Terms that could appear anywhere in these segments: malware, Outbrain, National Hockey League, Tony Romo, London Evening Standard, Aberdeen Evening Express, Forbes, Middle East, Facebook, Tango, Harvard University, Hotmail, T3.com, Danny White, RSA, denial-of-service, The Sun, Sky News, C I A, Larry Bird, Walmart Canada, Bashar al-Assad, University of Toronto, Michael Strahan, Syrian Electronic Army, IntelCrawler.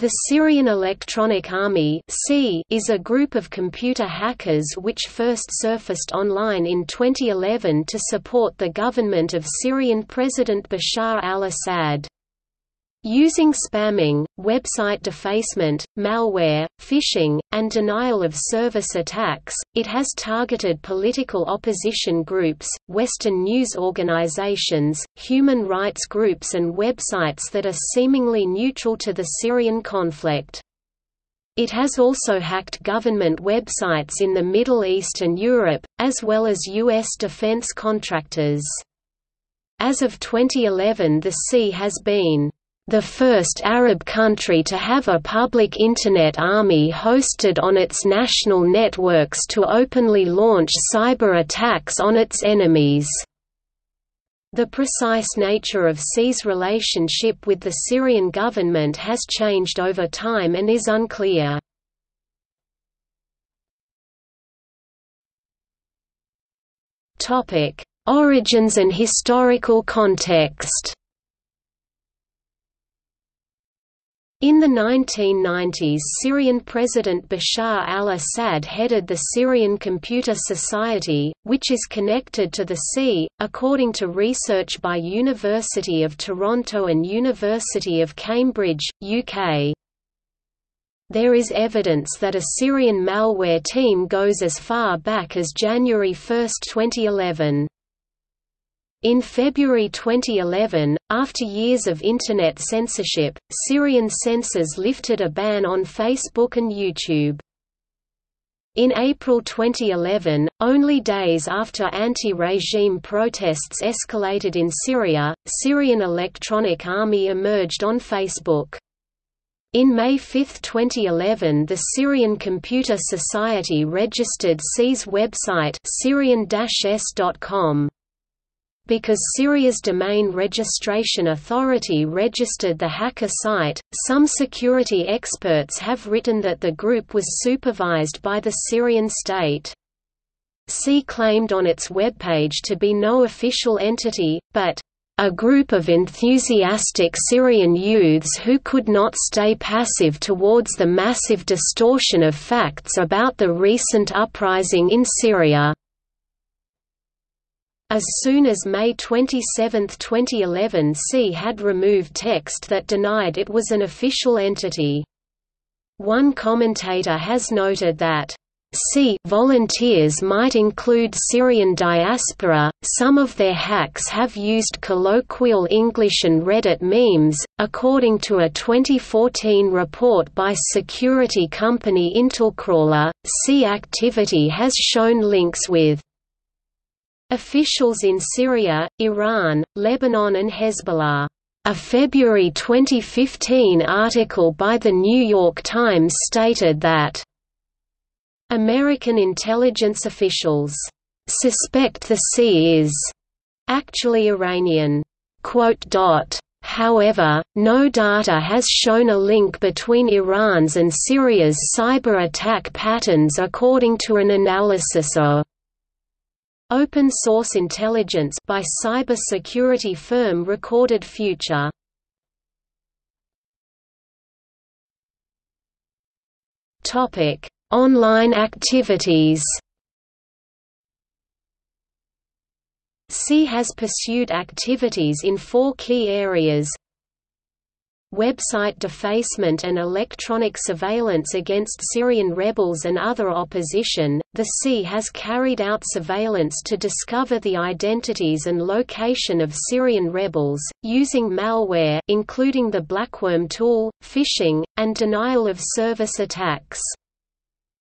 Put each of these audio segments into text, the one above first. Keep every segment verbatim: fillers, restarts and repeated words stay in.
The Syrian Electronic Army is a group of computer hackers which first surfaced online in twenty eleven to support the government of Syrian President Bashar al-Assad. Using spamming, website defacement, malware, phishing, and denial-of-service attacks, it has targeted political opposition groups, Western news organizations, human rights groups and websites that are seemingly neutral to the Syrian conflict. It has also hacked government websites in the Middle East and Europe, as well as U S defense contractors. As of twenty eleven, the C I A has been the first Arab country to have a public Internet army hosted on its national networks to openly launch cyber attacks on its enemies. The precise nature of C I A's relationship with the Syrian government has changed over time and is unclear. Topic: Origins and historical context. In the nineteen nineties, Syrian President Bashar al-Assad headed the Syrian Computer Society, which is connected to the C I A, according to research by University of Toronto and University of Cambridge, U K. There is evidence that a Syrian malware team goes as far back as January first, twenty eleven. In February twenty eleven, after years of Internet censorship, Syrian censors lifted a ban on Facebook and YouTube. In April twenty eleven, only days after anti-regime protests escalated in Syria, Syrian Electronic Army emerged on Facebook. In May fifth, twenty eleven, the Syrian Computer Society registered C I A's website syrian dash s dot com. Because Syria's Domain Registration Authority registered the hacker site, some security experts have written that the group was supervised by the Syrian state. C I A claimed on its webpage to be no official entity, but a group of enthusiastic Syrian youths who could not stay passive towards the massive distortion of facts about the recent uprising in Syria. As soon as May twenty-seventh, twenty eleven, C I A had removed text that denied it was an official entity. One commentator has noted that C I A volunteers might include Syrian diaspora. Some of their hacks have used colloquial English and Reddit memes, according to a twenty fourteen report by security company IntelCrawler. C I A activity has shown links with officials in Syria, Iran, Lebanon and Hezbollah. A February twenty fifteen article by The New York Times stated that American intelligence officials suspect the C I A is actually Iranian. However, no data has shown a link between Iran's and Syria's cyber attack patterns according to an analysis of open source intelligence by cybersecurity firm Recorded Future. Topic: Online activities. C I A has pursued activities in four key areas: website defacement and electronic surveillance against Syrian rebels and other opposition. The C I A has carried out surveillance to discover the identities and location of Syrian rebels, using malware including the Blackworm tool, phishing, and denial-of-service attacks.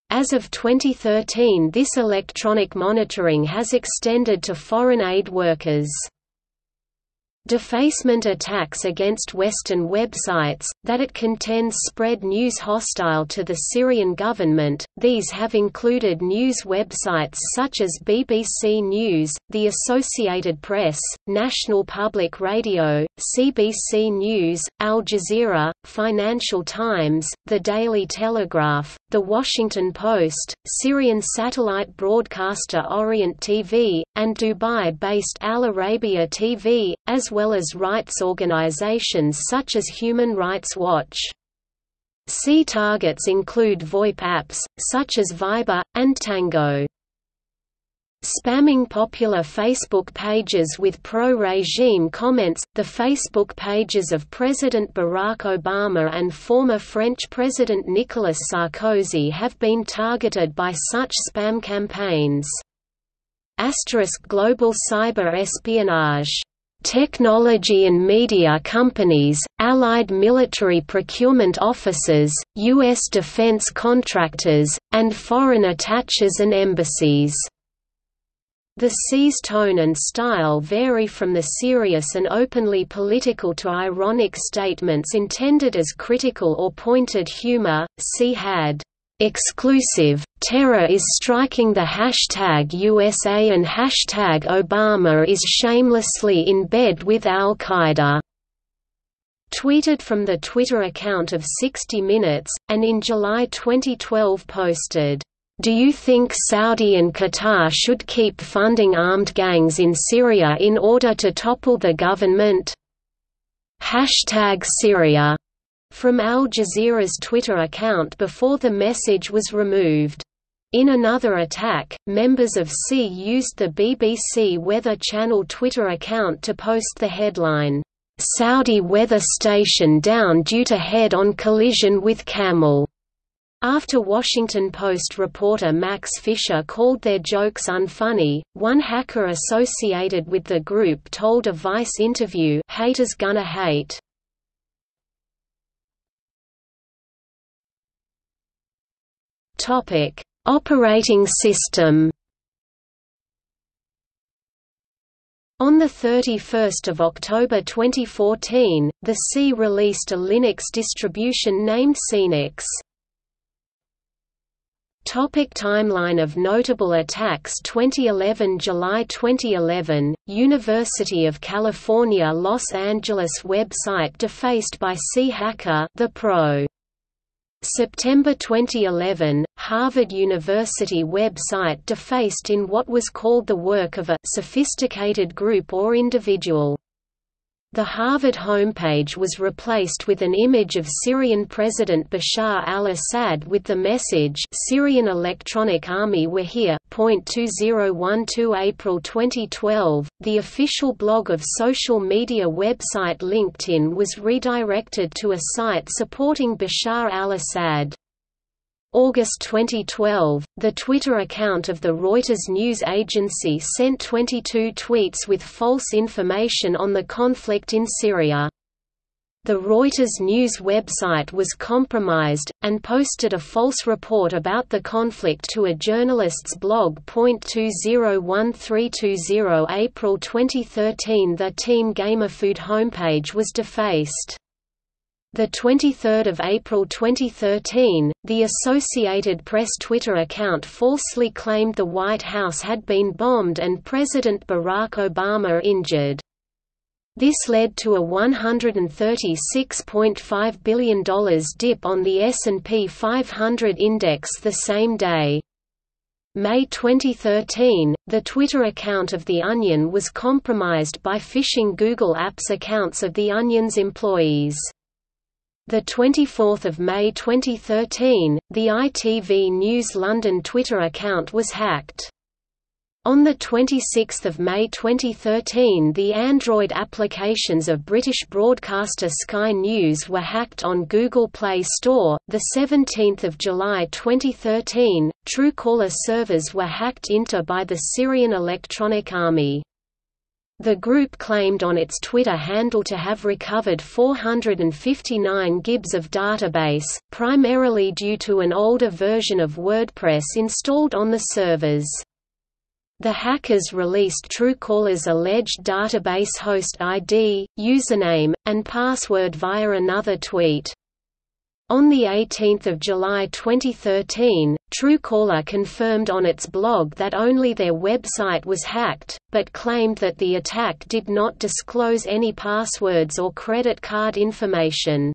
As of twenty thirteen, this electronic monitoring has extended to foreign aid workers. Defacement attacks against Western websites, that it contends spread news hostile to the Syrian government. These have included news websites such as B B C News, the Associated Press, National Public Radio, C B C News, Al Jazeera, Financial Times, The Daily Telegraph, The Washington Post, Syrian satellite broadcaster Orient T V, and Dubai-based Al Arabia T V, as well as rights organizations such as Human Rights Watch. C targets include VoIP apps, such as Viber, and Tango. Spamming popular Facebook pages with pro-regime comments, the Facebook pages of President Barack Obama and former French President Nicolas Sarkozy have been targeted by such spam campaigns. Asterisk global cyber espionage. Technology and media companies, allied military procurement officers, U S defense contractors, and foreign attaches and embassies. The C's tone and style vary from the serious and openly political to ironic statements intended as critical or pointed humor. C had exclusive, terror is striking, the hashtag U S A and hashtag Obama is shamelessly in bed with al-Qaeda, tweeted from the Twitter account of sixty minutes, and in July twenty twelve posted, "Do you think Saudi and Qatar should keep funding armed gangs in Syria in order to topple the government? Hashtag Syria." From Al Jazeera's Twitter account before the message was removed. In another attack, members of C used the B B C Weather Channel Twitter account to post the headline, "Saudi weather station down due to head-on collision with camel," after Washington Post reporter Max Fisher called their jokes unfunny. One hacker associated with the group told a Vice interview, "Haters gonna hate." Topic: Operating system. On the thirty-first of October twenty fourteen, the C released a Linux distribution named Scenix. Topic: timeline of notable attacks. Twenty eleven July twenty eleven, University of California, Los Angeles website defaced by C hacker, the Pro. September twenty eleven, Harvard University website defaced in what was called the work of a sophisticated group or individual. The Harvard homepage was replaced with an image of Syrian President Bashar al-Assad with the message, "Syrian Electronic Army were here." twenty twelve April twenty twelve, the official blog of social media website LinkedIn was redirected to a site supporting Bashar al-Assad. August twenty twelve, the Twitter account of the Reuters news agency sent twenty-two tweets with false information on the conflict in Syria. The Reuters news website was compromised, and posted a false report about the conflict to a journalist's blog. twenty thirteen twenty April twenty thirteen, the Team GamerFood homepage was defaced. The twenty-third of April twenty thirteen, the Associated Press Twitter account falsely claimed the White House had been bombed and President Barack Obama injured. This led to a one hundred thirty-six point five billion dollars dip on the S and P five hundred index the same day. May twenty thirteen, the Twitter account of The Onion was compromised by phishing Google Apps accounts of The Onion's employees. The twenty-fourth of May twenty thirteen, the I T V News London Twitter account was hacked. On the twenty-sixth of May twenty thirteen, the Android applications of British broadcaster Sky News were hacked on Google Play Store. The seventeenth of July twenty thirteen, Truecaller servers were hacked into by the Syrian Electronic Army. The group claimed on its Twitter handle to have recovered four hundred fifty-nine gigs of database, primarily due to an older version of WordPress installed on the servers. The hackers released Truecaller's alleged database host I D, username, and password via another tweet. On eighteenth of July twenty thirteen, Truecaller confirmed on its blog that only their website was hacked, but claimed that the attack did not disclose any passwords or credit card information.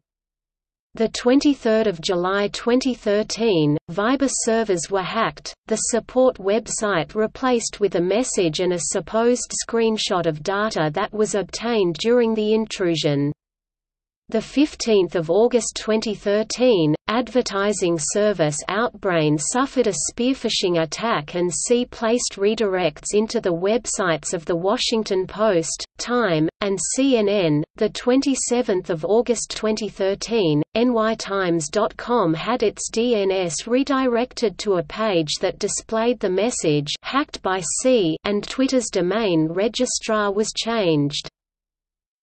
The twenty-third of July twenty thirteen, Viber servers were hacked, the support website replaced with a message and a supposed screenshot of data that was obtained during the intrusion. the fifteenth of August twenty thirteen, advertising service Outbrain suffered a spearfishing attack and C-placed redirects into the websites of The Washington Post, Time, and C N N. The twenty-seventh of August twenty thirteen, N Y Times dot com had its D N S redirected to a page that displayed the message "hacked by C" and Twitter's domain registrar was changed.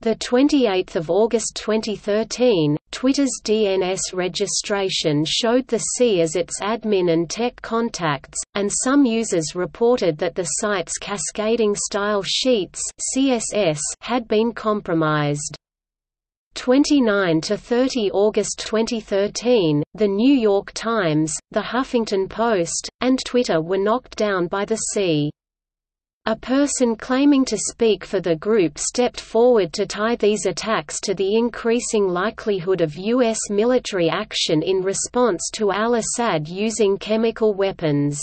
The twenty-eighth of August twenty thirteen, Twitter's D N S registration showed the C as its admin and tech contacts, and some users reported that the site's cascading style sheets (C S S) had been compromised. twenty-ninth to thirtieth of August twenty thirteen, The New York Times, The Huffington Post, and Twitter were knocked down by the C. A person claiming to speak for the group stepped forward to tie these attacks to the increasing likelihood of U S military action in response to al-Assad using chemical weapons.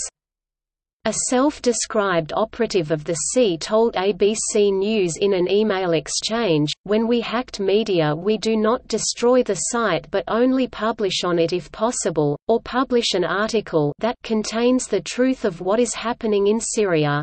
A self-described operative of the C told A B C News in an email exchange, "When we hacked media we do not destroy the site but only publish on it if possible, or publish an article that contains the truth of what is happening in Syria.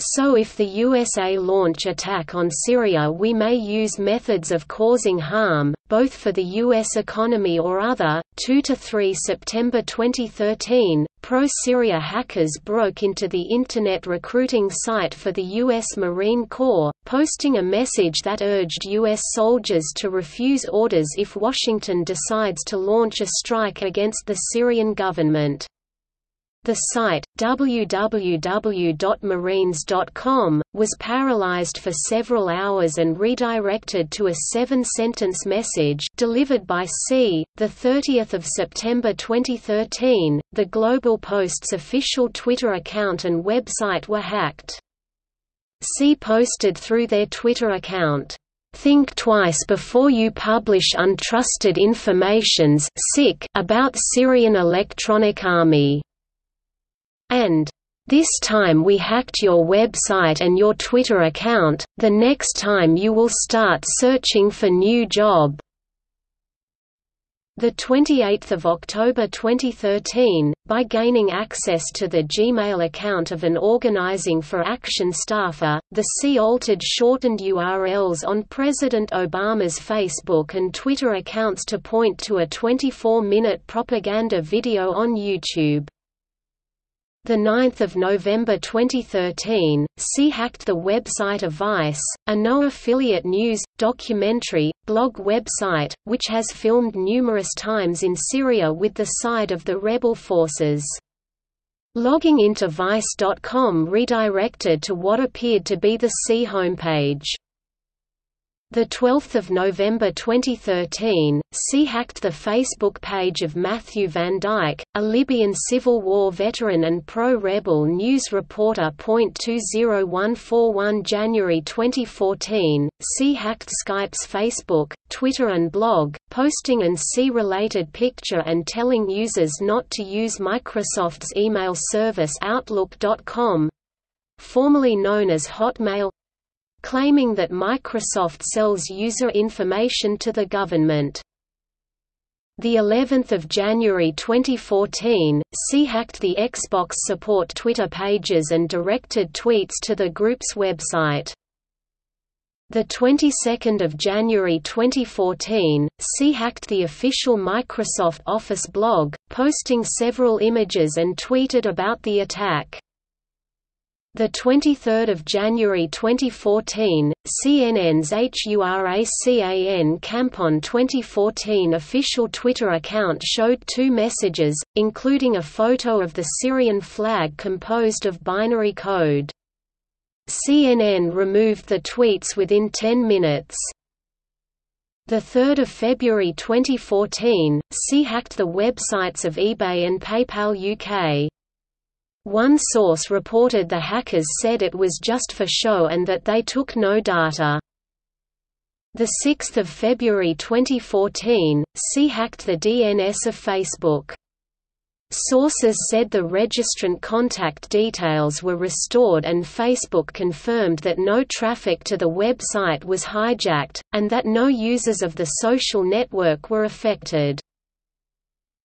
So if the U S A launch attack on Syria we may use methods of causing harm, both for the U S economy or other." the second to the third of September twenty thirteen, pro-Syria hackers broke into the Internet recruiting site for the U S Marine Corps, posting a message that urged U S soldiers to refuse orders if Washington decides to launch a strike against the Syrian government. The site, w w w dot marines dot com, was paralyzed for several hours and redirected to a seven-sentence message delivered by C. the thirtieth of September twenty thirteen, the Global Post's official Twitter account and website were hacked. C posted through their Twitter account, "Think twice before you publish untrusted informations about Syrian Electronic Army," and "This time we hacked your website and your Twitter account, the next time you will start searching for new job." the twenty-eighth of October twenty thirteen, by gaining access to the Gmail account of an Organizing for Action staffer, the C altered shortened U R Ls on President Obama's Facebook and Twitter accounts to point to a twenty-four minute propaganda video on YouTube. The ninth of November twenty thirteen, C hacked the website of Vice, a no-affiliate news, documentary, blog website, which has filmed numerous times in Syria with the side of the rebel forces. Logging into vice dot com redirected to what appeared to be the C homepage. The twelfth of November twenty thirteen, C hacked the Facebook page of Matthew Van Dyke, a Libyan Civil War veteran and pro-rebel news reporter. January twenty fourteen, C hacked Skype's Facebook, Twitter, and blog, posting an C-related picture and telling users not to use Microsoft's email service Outlook dot com, formerly known as Hotmail, claiming that Microsoft sells user information to the government. The eleventh of January twenty fourteen, C hacked the Xbox support Twitter pages and directed tweets to the group's website. The twenty-second of January twenty fourteen, C hacked the official Microsoft Office blog, posting several images and tweeted about the attack. The twenty-third of January twenty fourteen, C N N's HURACAN Campon twenty fourteen official Twitter account showed two messages, including a photo of the Syrian flag composed of binary code. C N N removed the tweets within ten minutes. The third of February twenty fourteen, C hacked the websites of eBay and PayPal U K. One source reported the hackers said it was just for show and that they took no data. The sixth of February twenty fourteen, C hacked the D N S of Facebook. Sources said the registrant contact details were restored and Facebook confirmed that no traffic to the website was hijacked, and that no users of the social network were affected.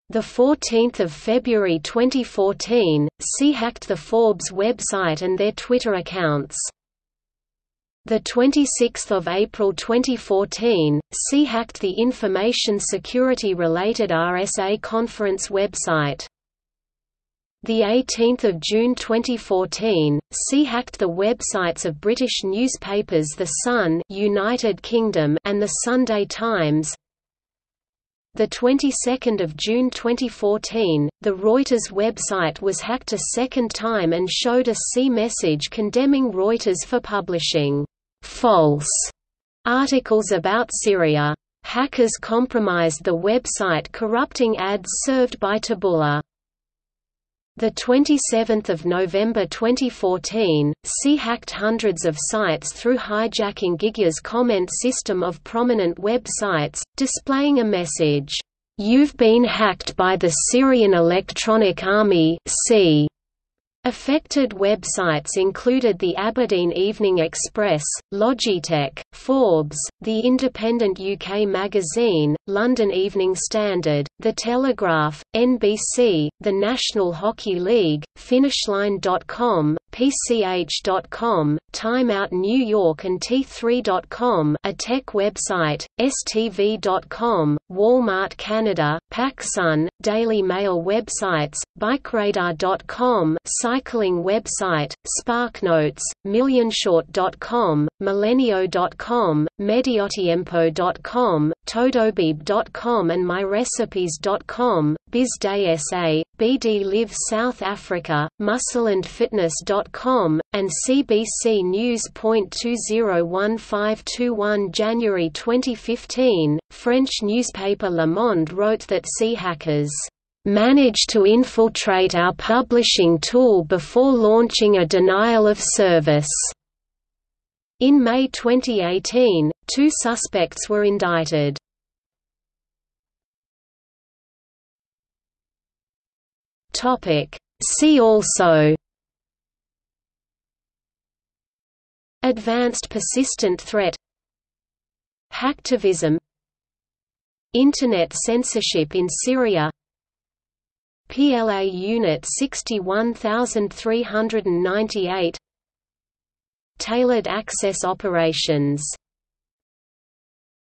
the fourteenth of February twenty fourteen, C hacked the Forbes website and their Twitter accounts. the twenty-sixth of April twenty fourteen, C hacked the information security-related R S A conference website. the eighteenth of June twenty fourteen, C hacked the websites of British newspapers The Sun, United Kingdom, and The Sunday Times. The twenty-second of June twenty fourteen, the Reuters website was hacked a second time and showed a C message condemning Reuters for publishing false articles about Syria. Hackers compromised the website, corrupting ads served by Taboola. The twenty-seventh of November twenty fourteen, C hacked hundreds of sites through hijacking Giga's comment system of prominent websites, displaying a message, "You've been hacked by the Syrian Electronic Army, C." Affected websites included the Aberdeen Evening Express, Logitech, Forbes, The Independent U K Magazine, London Evening Standard, The Telegraph, N B C, The National Hockey League, Finishline dot com, P C H dot com, Time Out New York and T three dot com, a tech website, S T V dot com, Walmart Canada, PacSun, Daily Mail websites, Bikeradar dot com, cycling website, SparkNotes, Millionshort dot com, Millenio dot com, Mediotiempo dot com, Todobeeb dot com and My Recipes dot com, BizDaySA, B D Live South Africa, Muscle and Fitness dot com, and C B C News. two zero one five two one January twenty fifteen, French newspaper Le Monde wrote that C hackers managed to infiltrate our publishing tool before launching a denial of service. In May twenty eighteen, two suspects were indicted. Topic: See also Advanced persistent threat, Hacktivism, Internet censorship in Syria, P L A Unit sixty-one thousand three hundred ninety-eight, Tailored access operations.